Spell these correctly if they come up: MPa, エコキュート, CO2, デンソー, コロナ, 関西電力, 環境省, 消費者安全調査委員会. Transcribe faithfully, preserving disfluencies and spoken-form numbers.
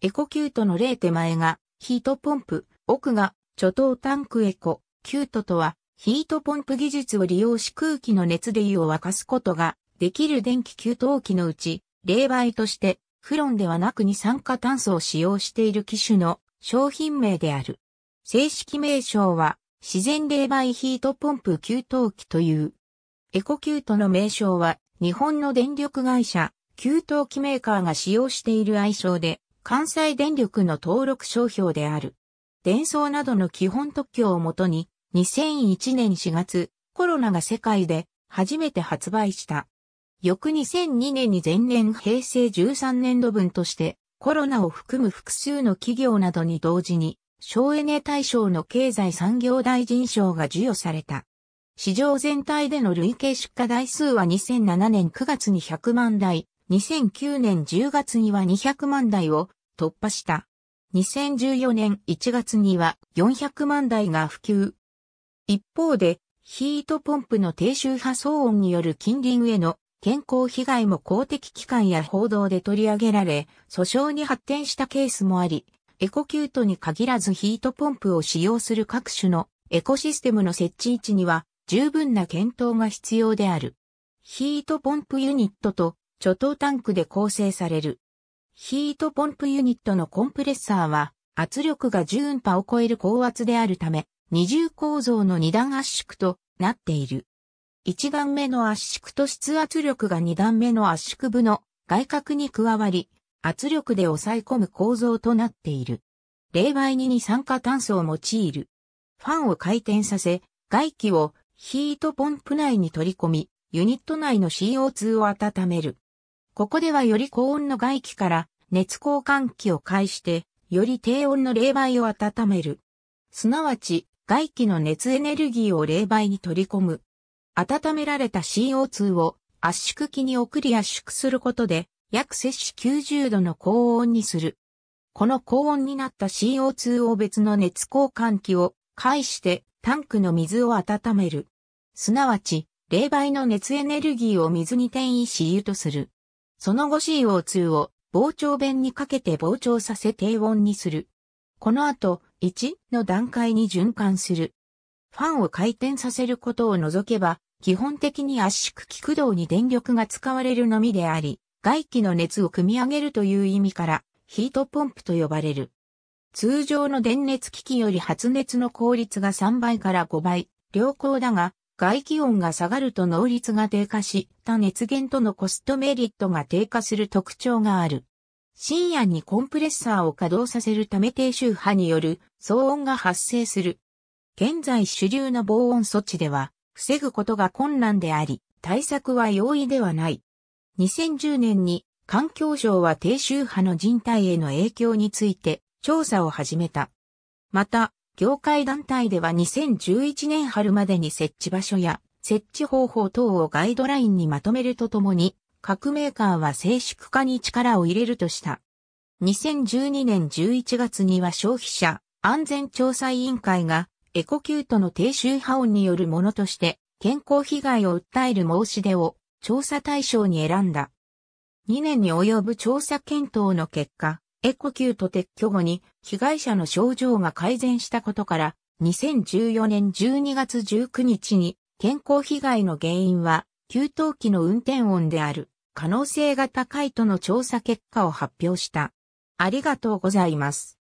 エコキュートの例手前がヒートポンプ、奥が貯湯タンクエコキュートとはヒートポンプ技術を利用し空気の熱で湯を沸かすことができる電気給湯器のうち例外としてフロンではなく二酸化炭素を使用している機種の商品名である。正式名称は自然冷媒ヒートポンプ給湯器という。エコキュートの名称は日本の電力会社、給湯器メーカーが使用している愛称で関西電力の登録商標である。デンソーなどの基本特許をもとににせんいちねんしがつコロナが世界で初めて発売した。翌にせんにねんに前年平成じゅうさんねん度分としてコロナを含む複数の企業などに同時に省エネ大賞の経済産業大臣賞が授与された。市場全体での累計出荷台数はにせんななねんくがつにひゃくまんだい、にせんきゅうねんじゅうがつにはにひゃくまんだいを突破した。にせんじゅうよねんいちがつにはよんひゃくまんだいが普及。一方でヒートポンプの低周波騒音による近隣への健康被害も公的機関や報道で取り上げられ、訴訟に発展したケースもあり、エコキュートに限らずヒートポンプを使用する各種のエコシステムの設置位置には十分な検討が必要である。ヒートポンプユニットと貯湯タンクで構成される。ヒートポンプユニットのコンプレッサーは圧力がじゅううんぱを超える高圧であるため、二重構造の二段圧縮となっている。一段目の圧縮と室圧力が二段目の圧縮部の外郭に加わり、圧力で抑え込む構造となっている。冷媒に二酸化炭素を用いる。ファンを回転させ、外気をヒートポンプ内に取り込み、ユニット内の シーオーツー を温める。ここではより高温の外気から熱交換器を介して、より低温の冷媒を温める。すなわち、外気の熱エネルギーを冷媒に取り込む。温められた シーオーツー を圧縮機に送り圧縮することで約摂氏きゅうじゅうどの高温にする。この高温になった シーオーツー を別の熱交換器を介してタンクの水を温める。すなわち、冷媒の熱エネルギーを水に転移し湯とする。その後 シーオーツー を膨張弁にかけて膨張させ低温にする。この後、いちの段階に循環する。ファンを回転させることを除けば、基本的に圧縮機駆動に電力が使われるのみであり、外気の熱を汲み上げるという意味からヒートポンプと呼ばれる。通常の電熱機器より発熱の効率がさんばいからごばい、良好だが、外気温が下がると能率が低下し、他熱源とのコストメリットが低下する特徴がある。深夜にコンプレッサーを稼働させるため低周波による騒音が発生する。現在主流の防音措置では、防ぐことが困難であり、対策は容易ではない。にせんじゅうねんに環境省は低周波の人体への影響について調査を始めた。また、業界団体ではにせんじゅういちねん春までに設置場所や設置方法等をガイドラインにまとめるとともに、各メーカーは静粛化に力を入れるとした。にせんじゅうにねんじゅういちがつには消費者安全調査委員会がエコキュートの低周波音によるものとして健康被害を訴える申し出を調査対象に選んだ。にねんに及ぶ調査検討の結果、エコキュート撤去後に被害者の症状が改善したことから、にせんじゅうよねんじゅうにがつじゅうくにちに健康被害の原因は給湯器の運転音である可能性が高いとの調査結果を発表した。ありがとうございます。